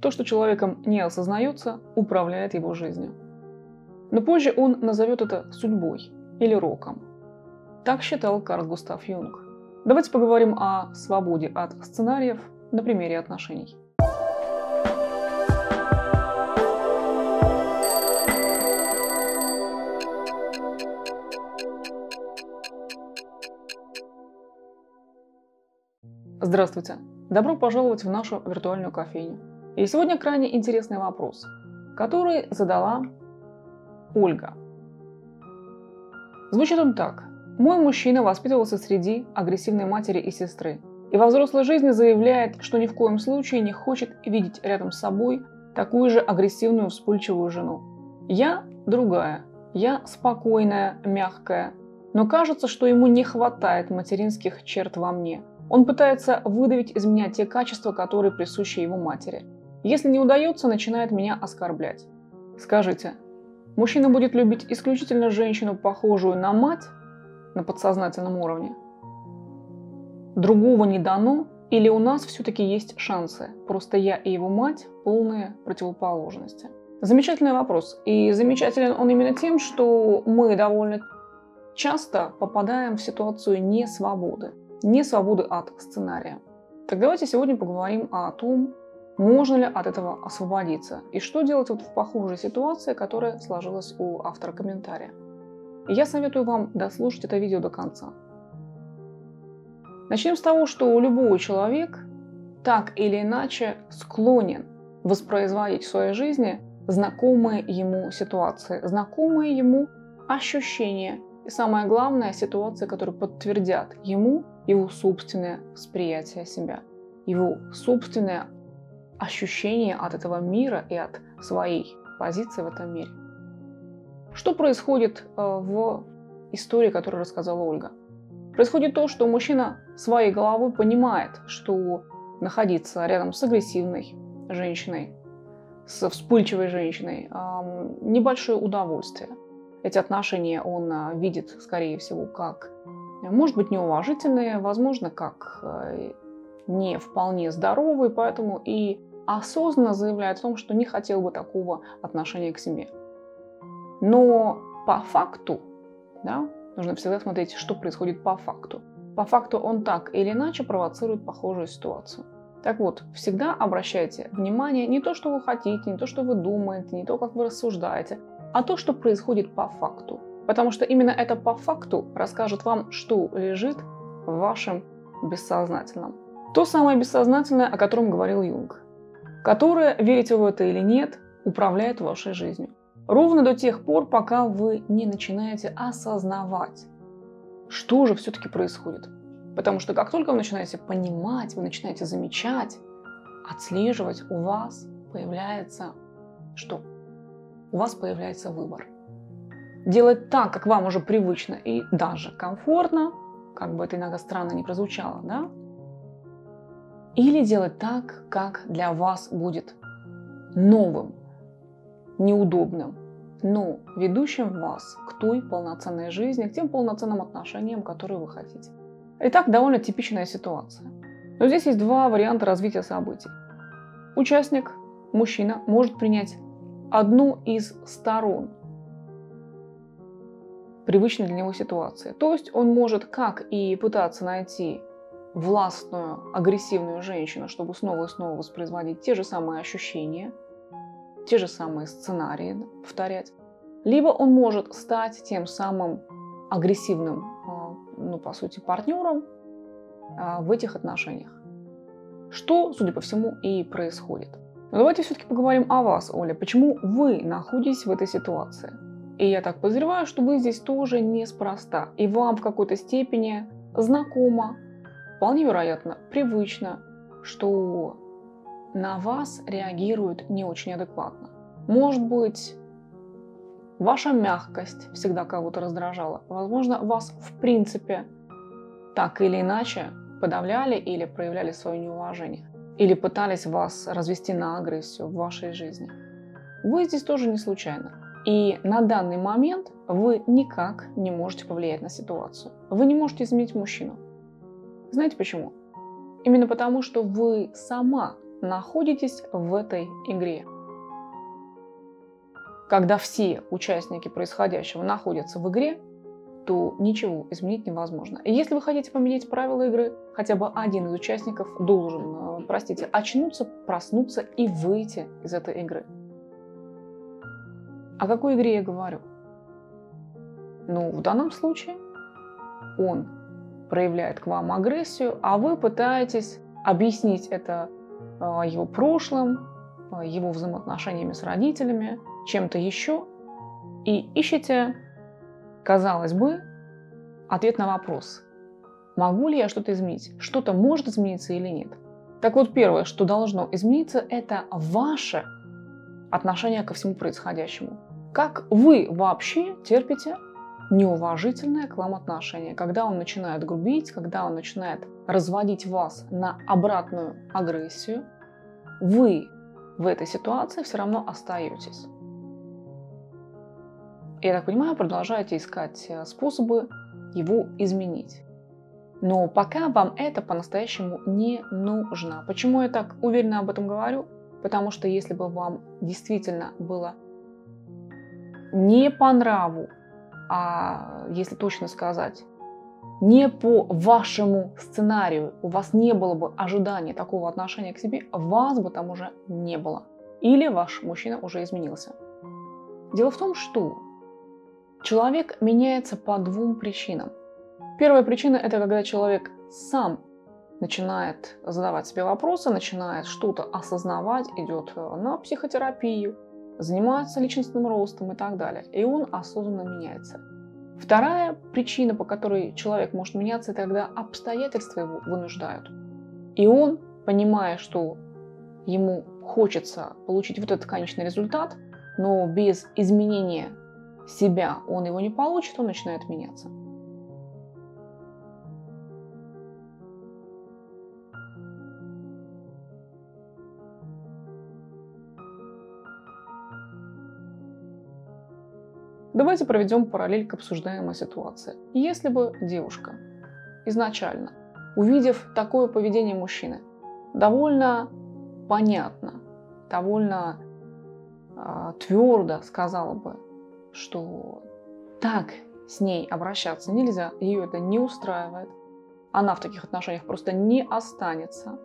То, что человеком не осознается, управляет его жизнью. Но позже он назовет это судьбой или роком. Так считал Карл Густав Юнг. Давайте поговорим о свободе от сценариев на примере отношений. Здравствуйте! Добро пожаловать в нашу виртуальную кофейню. И сегодня крайне интересный вопрос, который задала Ольга. Звучит он так. Мой мужчина воспитывался среди агрессивной матери и сестры, и во взрослой жизни заявляет, что ни в коем случае не хочет видеть рядом с собой такую же агрессивную, вспыльчивую жену. Я другая, я спокойная, мягкая, но кажется, что ему не хватает материнских черт во мне. Он пытается выдавить из меня те качества, которые присущи его матери. Если не удается, начинает меня оскорблять. Скажите, мужчина будет любить исключительно женщину, похожую на мать? На подсознательном уровне. Другого не дано, или у нас все-таки есть шансы? Просто я и его мать полные противоположности. Замечательный вопрос. И замечателен он именно тем, что мы довольно часто попадаем в ситуацию несвободы. Несвободы от сценария. Так давайте сегодня поговорим о том, можно ли от этого освободиться. И что делать вот в похожей ситуации, которая сложилась у автора комментария. Я советую вам дослушать это видео до конца. Начнем с того, что любой человек так или иначе склонен воспроизводить в своей жизни знакомые ему ситуации, знакомые ему ощущения и, самое главное, ситуации, которые подтвердят ему его собственное восприятие себя, его собственное ощущение от этого мира и от своей позиции в этом мире. Что происходит в истории, которую рассказала Ольга? Происходит то, что мужчина своей головой понимает, что находиться рядом с агрессивной женщиной, с вспыльчивой женщиной, небольшое удовольствие. Эти отношения он видит, скорее всего, как, может быть, неуважительные, возможно, как не вполне здоровые, поэтому и осознанно заявляет о том, что не хотел бы такого отношения к себе. Но по факту, да, нужно всегда смотреть, что происходит по факту. По факту он так или иначе провоцирует похожую ситуацию. Так вот, всегда обращайте внимание не то, что вы хотите, не то, что вы думаете, не то, как вы рассуждаете, а то, что происходит по факту. Потому что именно это по факту расскажет вам, что лежит в вашем бессознательном. То самое бессознательное, о котором говорил Юнг, которое, верите вы в это или нет, управляет вашей жизнью. Ровно до тех пор, пока вы не начинаете осознавать, что же все-таки происходит. Потому что как только вы начинаете понимать, вы начинаете замечать, отслеживать, у вас появляется выбор. Делать так, как вам уже привычно и даже комфортно, как бы это иногда странно не прозвучало, да? Или делать так, как для вас будет новым, неудобным, но ведущим вас к той полноценной жизни, к тем полноценным отношениям, которые вы хотите. Итак, довольно типичная ситуация. Но здесь есть два варианта развития событий. Участник, мужчина, может принять одну из сторон привычной для него ситуации. То есть он может как и пытаться найти властную, агрессивную женщину, чтобы снова и снова воспроизводить те же самые ощущения, те же самые сценарии повторять. Либо он может стать тем самым агрессивным, ну, по сути, партнером в этих отношениях. Что, судя по всему, и происходит. Но давайте все-таки поговорим о вас, Оля. Почему вы находитесь в этой ситуации? И я так подозреваю, что вы здесь тоже неспроста. И вам в какой-то степени знакомо, вполне вероятно, привычно, что на вас реагируют не очень адекватно. Может быть, ваша мягкость всегда кого-то раздражала. Возможно, вас в принципе так или иначе подавляли или проявляли свое неуважение. Или пытались вас развести на агрессию в вашей жизни. Вы здесь тоже не случайно. И на данный момент вы никак не можете повлиять на ситуацию. Вы не можете изменить мужчину. Знаете почему? Именно потому, что вы сама находитесь в этой игре. Когда все участники происходящего находятся в игре, то ничего изменить невозможно. И если вы хотите поменять правила игры, хотя бы один из участников должен, очнуться, проснуться и выйти из этой игры. О какой игре я говорю? Ну, в данном случае он проявляет к вам агрессию, а вы пытаетесь объяснить это его прошлым, его взаимоотношениями с родителями, чем-то еще, и ищете, казалось бы, ответ на вопрос, могу ли я что-то изменить, что-то может измениться или нет. Так вот, первое, что должно измениться, это ваше отношение ко всему происходящему. Как вы вообще терпите неуважительное к вам отношение, когда он начинает грубить, когда он начинает разводить вас на обратную агрессию, вы в этой ситуации все равно остаетесь. Я так понимаю, продолжаете искать способы его изменить. Но пока вам это по-настоящему не нужно. Почему я так уверенно об этом говорю? Потому что если бы вам действительно было не по нраву, а если точно сказать, не по вашему сценарию, у вас не было бы ожидания такого отношения к себе, вас бы там уже не было. Или ваш мужчина уже изменился. Дело в том, что человек меняется по двум причинам. Первая причина – это когда человек сам начинает задавать себе вопросы, начинает что-то осознавать, идет на психотерапию, занимается личностным ростом и так далее. И он осознанно меняется. Вторая причина, по которой человек может меняться, это когда обстоятельства его вынуждают. И он, понимая, что ему хочется получить вот этот конечный результат, но без изменения себя он его не получит, он начинает меняться. Давайте проведем параллель к обсуждаемой ситуации. Если бы девушка изначально, увидев такое поведение мужчины, довольно понятно, довольно твердо сказала бы, что так с ней обращаться нельзя, ее это не устраивает, она в таких отношениях просто не останется,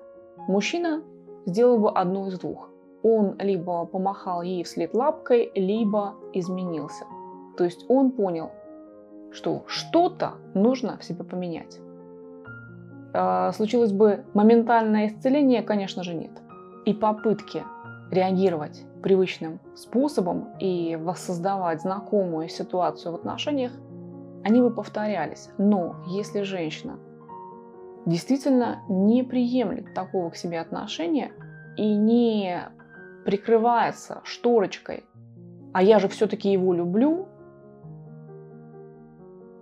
мужчина сделал бы одно из двух. Он либо помахал ей вслед лапкой, либо изменился. То есть он понял, что что-то нужно в себе поменять. Случилось бы моментальное исцеление? Конечно же, нет. И попытки реагировать привычным способом и воссоздавать знакомую ситуацию в отношениях, они бы повторялись. Но если женщина действительно не приемлет такого к себе отношения и не прикрывается шторочкой «а я же все-таки его люблю»,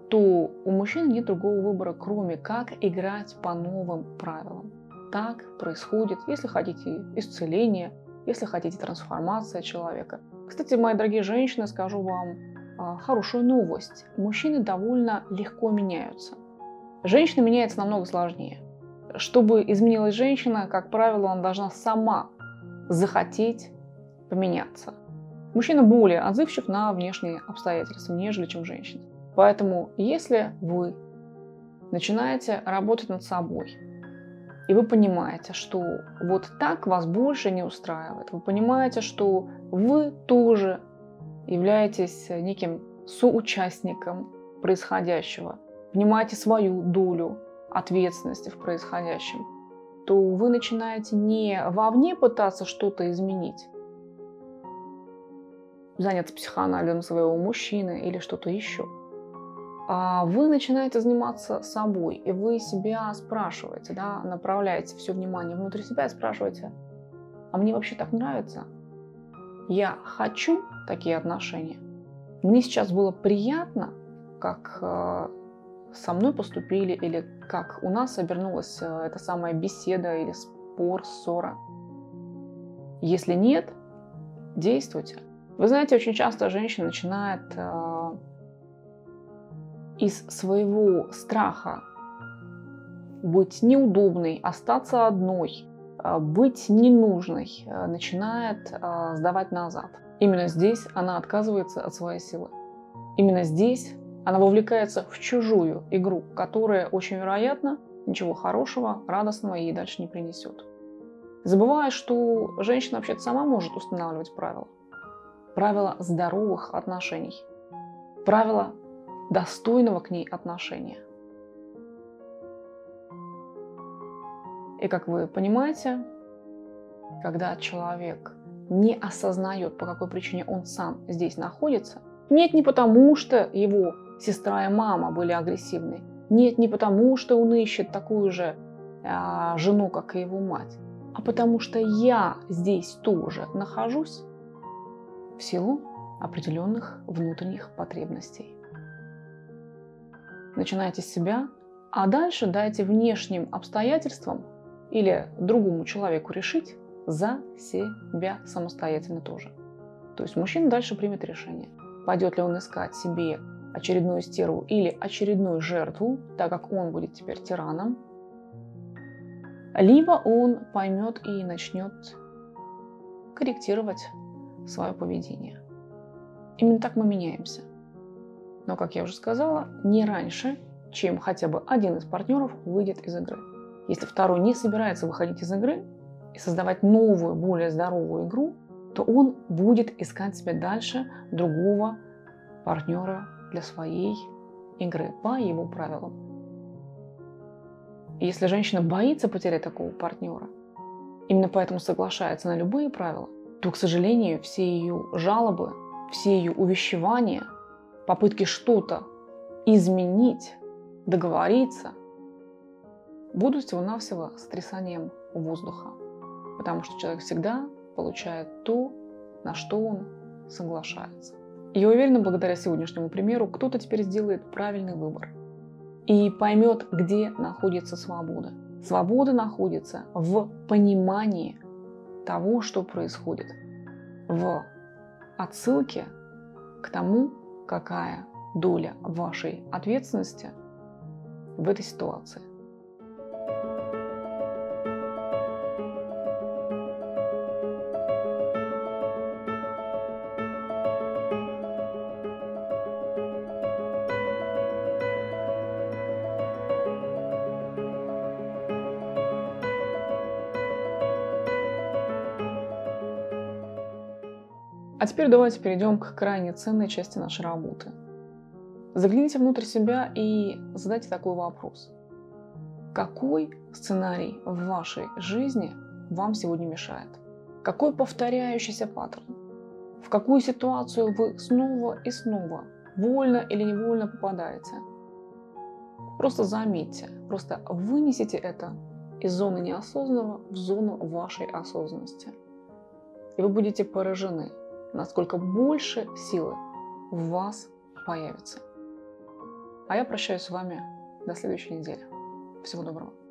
то у мужчин нет другого выбора, кроме как играть по новым правилам. Так происходит, если хотите, исцеление, если хотите, трансформация человека. Кстати, мои дорогие женщины, скажу вам хорошую новость. Мужчины довольно легко меняются. Женщина меняется намного сложнее. Чтобы изменилась женщина, как правило, она должна сама захотеть поменяться. Мужчина более отзывчив на внешние обстоятельства, нежели чем женщина. Поэтому, если вы начинаете работать над собой, и вы понимаете, что вот так вас больше не устраивает, вы понимаете, что вы тоже являетесь неким соучастником происходящего, понимаете свою долю ответственности в происходящем, то вы начинаете не вовне пытаться что-то изменить, заняться психоанализом своего мужчины или что-то еще. А вы начинаете заниматься собой, и вы себя спрашиваете, направляете все внимание внутрь себя и спрашиваете, а мне вообще так нравится? Я хочу такие отношения? Мне сейчас было приятно, как со мной поступили, или как у нас обернулась эта самая беседа, или спор, ссора? Если нет, действуйте. Вы знаете, очень часто женщина начинает из своего страха быть неудобной, остаться одной, быть ненужной, начинает сдавать назад. Именно здесь она отказывается от своей силы. Именно здесь она вовлекается в чужую игру, которая, очень вероятно, ничего хорошего, радостного ей дальше не принесет. Забывая, что женщина вообще-то сама может устанавливать правила. Правила здоровых отношений. Правила достойного к ней отношения. И как вы понимаете, когда человек не осознает, по какой причине он сам здесь находится, нет, не потому, что его сестра и мама были агрессивны, нет, не потому, что он ищет такую же жену, как и его мать, а потому что я здесь тоже нахожусь в силу определенных внутренних потребностей. Начинайте с себя, а дальше дайте внешним обстоятельствам или другому человеку решить за себя самостоятельно тоже. То есть мужчина дальше примет решение. Пойдет ли он искать себе очередную стерву или очередную жертву, так как он будет теперь тираном, либо он поймет и начнет корректировать свое поведение. Именно так мы меняемся. Но, как я уже сказала, не раньше, чем хотя бы один из партнеров выйдет из игры. Если второй не собирается выходить из игры и создавать новую, более здоровую игру, то он будет искать себе дальше другого партнера для своей игры по его правилам. И если женщина боится потерять такого партнера, именно поэтому соглашается на любые правила, то, к сожалению, все ее жалобы, все ее увещевания, попытки что-то изменить, договориться, будут всего-навсего стрясанием воздуха. Потому что человек всегда получает то, на что он соглашается. Я уверена, благодаря сегодняшнему примеру, кто-то теперь сделает правильный выбор и поймет, где находится свобода. Свобода находится в понимании того, что происходит, в отсылке к тому, какая доля вашей ответственности в этой ситуации. А теперь давайте перейдем к крайне ценной части нашей работы. Загляните внутрь себя и задайте такой вопрос. Какой сценарий в вашей жизни вам сегодня мешает? Какой повторяющийся паттерн? В какую ситуацию вы снова и снова, вольно или невольно попадаете? Просто заметьте, просто вынесите это из зоны неосознанного в зону вашей осознанности. И вы будете поражены, насколько больше силы в вас появится. А я прощаюсь с вами до следующей недели. Всего доброго.